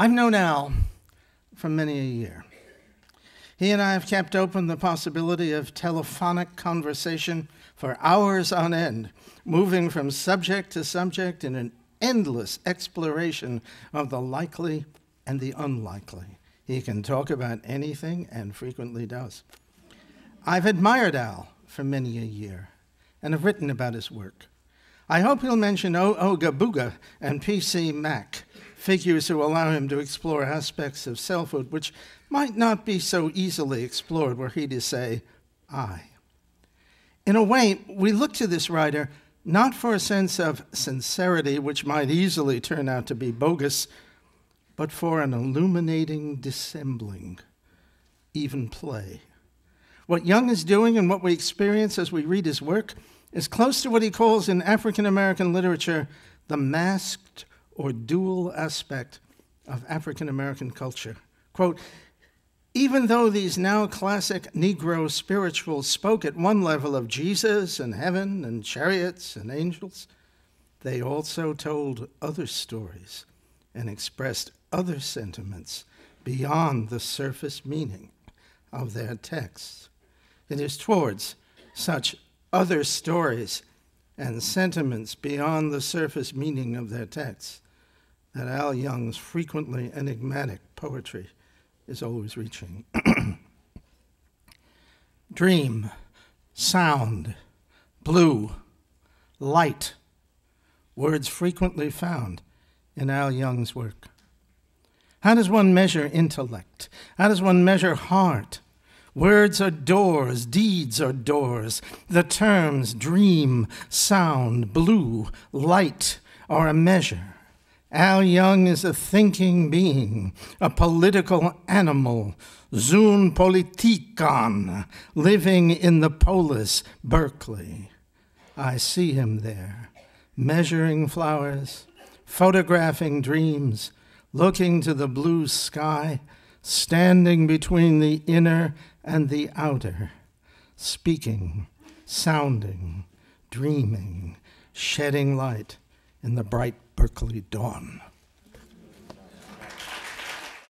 I've known Al for many a year. He and I have kept open the possibility of telephonic conversation for hours on end, moving from subject to subject in an endless exploration of the likely and the unlikely. He can talk about anything and frequently does. I've admired Al for many a year and have written about his work. I hope he'll mention Ooga Booga and PC Mac, figures who allow him to explore aspects of selfhood which might not be so easily explored were he to say, I. In a way, we look to this writer not for a sense of sincerity, which might easily turn out to be bogus, but for an illuminating dissembling, even play. What Young is doing and what we experience as we read his work is close to what he calls in African American literature the masked or dual aspect of African American culture. Quote, even though these now classic Negro spirituals spoke at one level of Jesus and heaven and chariots and angels, they also told other stories and expressed other sentiments beyond the surface meaning of their texts. It is towards such other stories and sentiments beyond the surface meaning of their texts that Al Young's frequently enigmatic poetry is always reaching. Dream, sound, blue, light, words frequently found in Al Young's work. How does one measure intellect? How does one measure heart? Words are doors, deeds are doors. The terms dream, sound, blue, light are a measure. Al Young is a thinking being, a political animal, zoon politikon, living in the polis, Berkeley. I see him there, measuring flowers, photographing dreams, looking to the blue sky, standing between the inner and the outer, speaking, sounding, dreaming, shedding light in the bright Berkeley dawn.